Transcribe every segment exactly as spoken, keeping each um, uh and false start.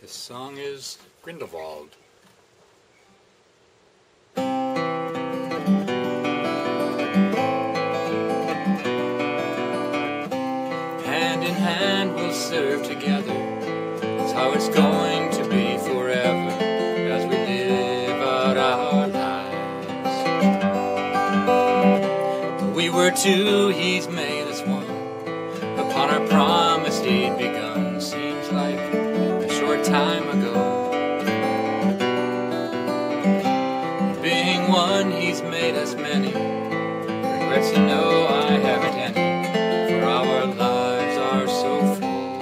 This song is Grindelwald. Hand in hand we'll serve together. That's how it's going to be forever, as we live out our lives. Though we were two, he's made us one. Upon our promise he'd begun. Seems like a short time ago. Being one, he's made us many. Regrets to know I haven't any, for our lives are so full.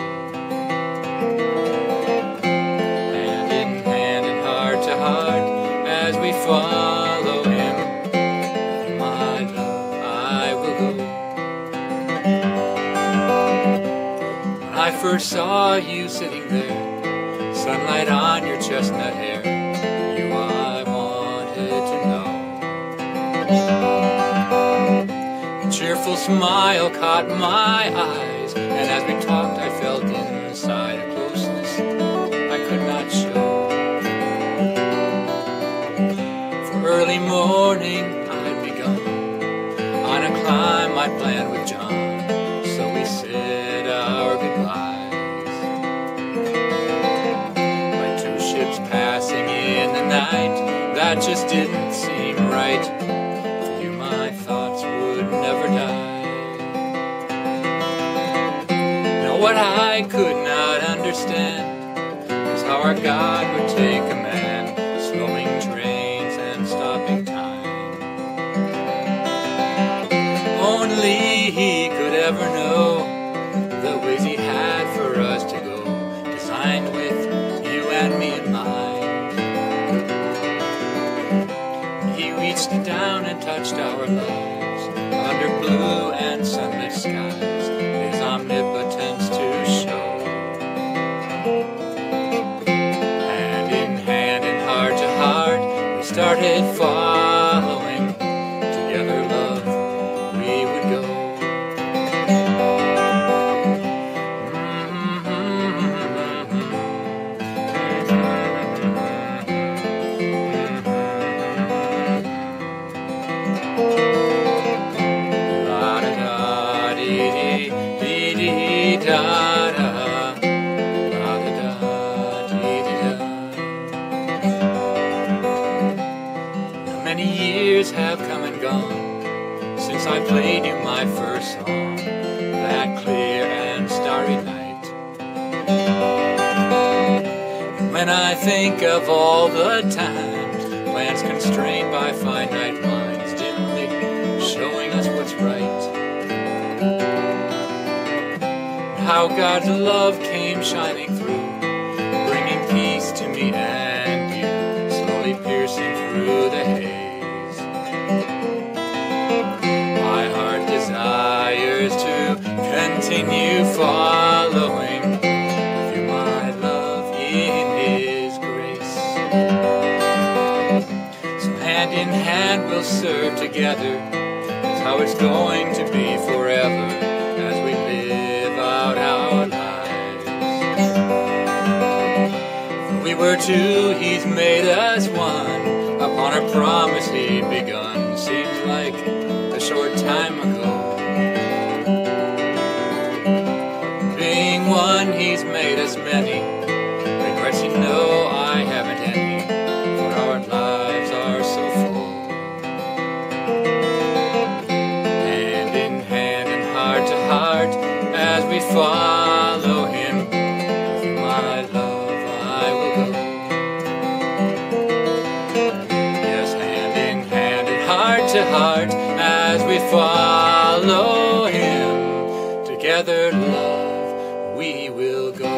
Hand in hand and heart to heart, as we follow him, with my love I will go. I first saw you sitting there, sunlight on your chestnut hair, you I wanted to know. A cheerful smile caught my eyes, and as we talked I felt inside a closeness I could not show. For early morning I'd begun, on a climb I planned with John, so we said our night, that just didn't seem right. For you my thoughts would never die. Now what I could not understand was how our God would take a man, slowing trains and stopping time. Only he could ever know the ways he had for us to go, designed with you and me in mind. Reached down and touched our lives under blue and sunlit skies, his omnipotence to show. Hand in hand and heart to heart, we started following together. Love, we would go. Now many years have come and gone since I played you my first song, that clear and starry night. And when I think of all the times plans constrained by finite minds dimly showing us what's right, how God's love came shining through, bringing peace to me and you, slowly piercing through the haze. My heart desires to continue following with you, my love, in his grace. So hand in hand we'll serve together. That's how it's going to be forever, as we live our lives. When we were two, he's made us one. Upon a promise he'd begun. Seems like a short time ago. Being one, he's made us many. Regrets you know I haven't any, for our lives are so full. Hand in hand and heart to heart, as we follow him, with my love I will go. Yes, hand in hand and heart to heart, as we follow him, together, love, we will go.